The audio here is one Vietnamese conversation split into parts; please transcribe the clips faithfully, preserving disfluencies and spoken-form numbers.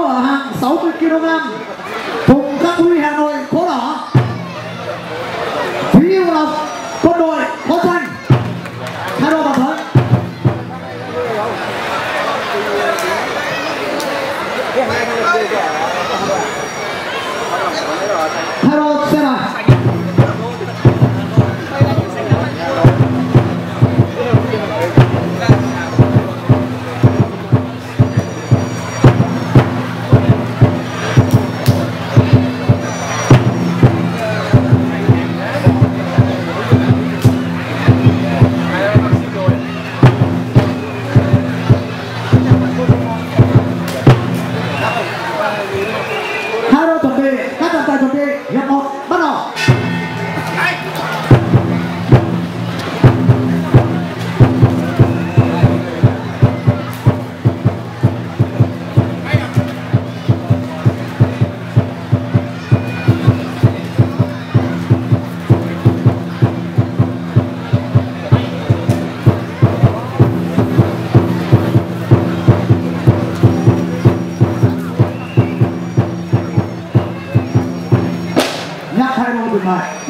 Ở hàng sáu mươi ki lô gam, Thùng Khắc Huy Hà Nội, Phố Đỏ, Thúy Hữu Lộc, Quân Đội, Phố Xuân, Hà Nội Bảo Thuận. Hà Nội xe nào?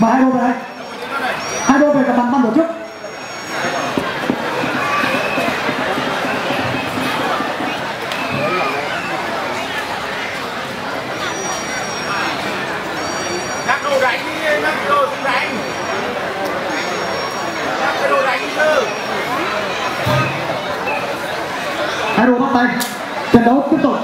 Mà hai đôi về đây, hai đôi về cả bàn ban tổ chức. Đặt đồ đánh đi, đặt đồ xuống đánh, đặt cái đồ đánh đi thôi. Hai đôi bắt tay, trận đấu tiếp tục.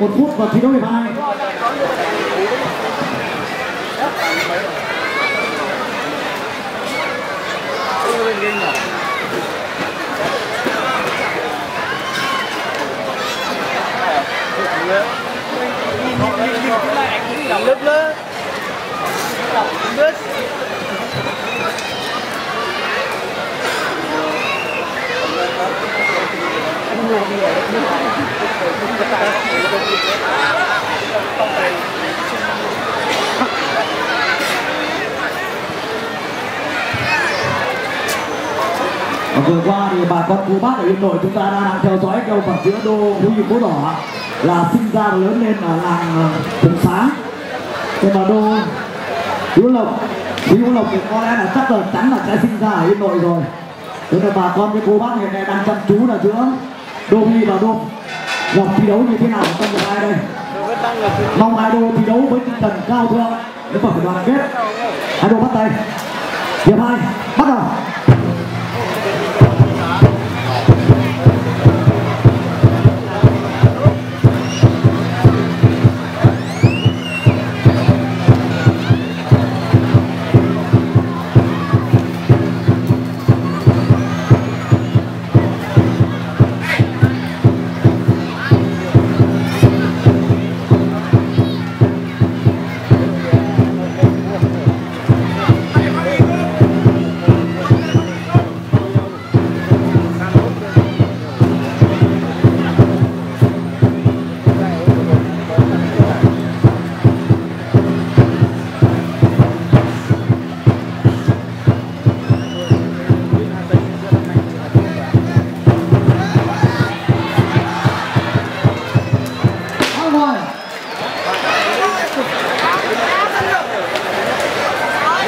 đủ một phút và thi đấu hiệp hai. Vừa qua thì bà con cô bác ở Yên Nội chúng ta đang theo dõi câu phần giữa đô Hữu Dụng Bố Đỏ là sinh ra và lớn lên ở làng Thùng Xá. Thế mà đô Hữu Lộc, Hữu Lộc thì có lẽ là chắc là chắn là sẽ sinh ra ở Yên Nội rồi. Thế là bà con với cô bác hiện nay đang chăm chú là giữa đô Huy và đô Lộc thi đấu như thế nào trong hiệp hai đây. Mong hai đô thi đấu với tinh thần cao thượng để phải đoàn kết. Hai đô bắt tay. Hiệp hai bắt đầu.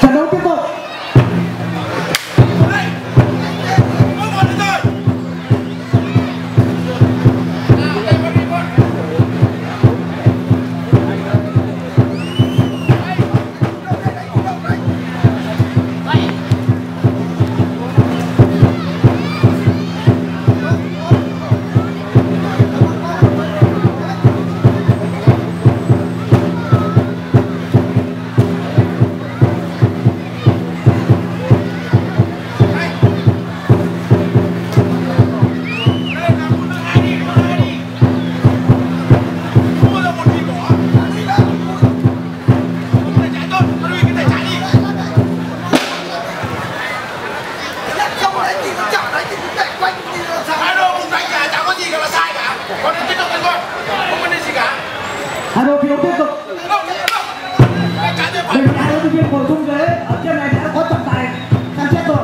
Trận đấu tiếp tục. Hai đội thi đấu tiếp tục. Đây là hai đội viên ngồi xuống ghế ở trên này đã có trọng tài can chết rồi.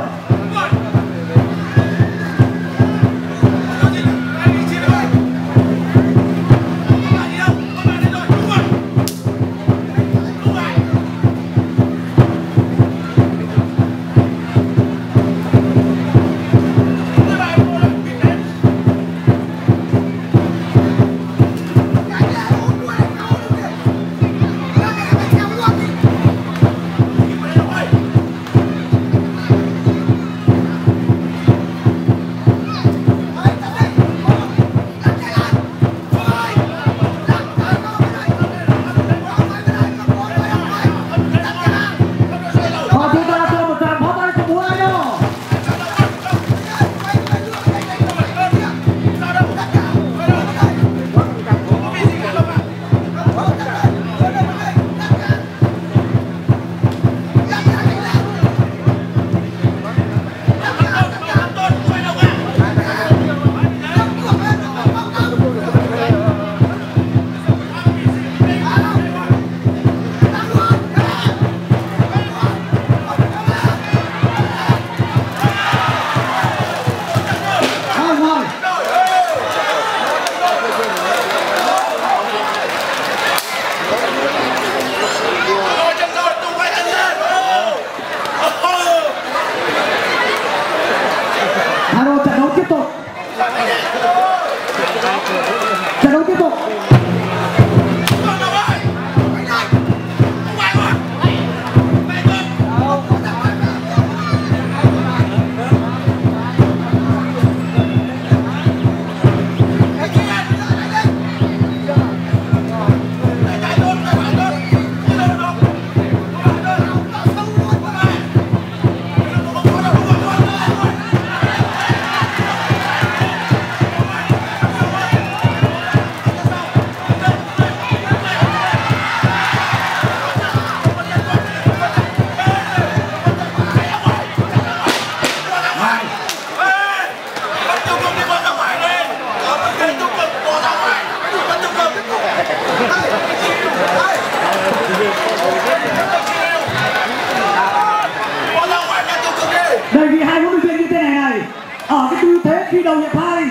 khi đầu nhập hai,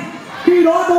khi đó tôi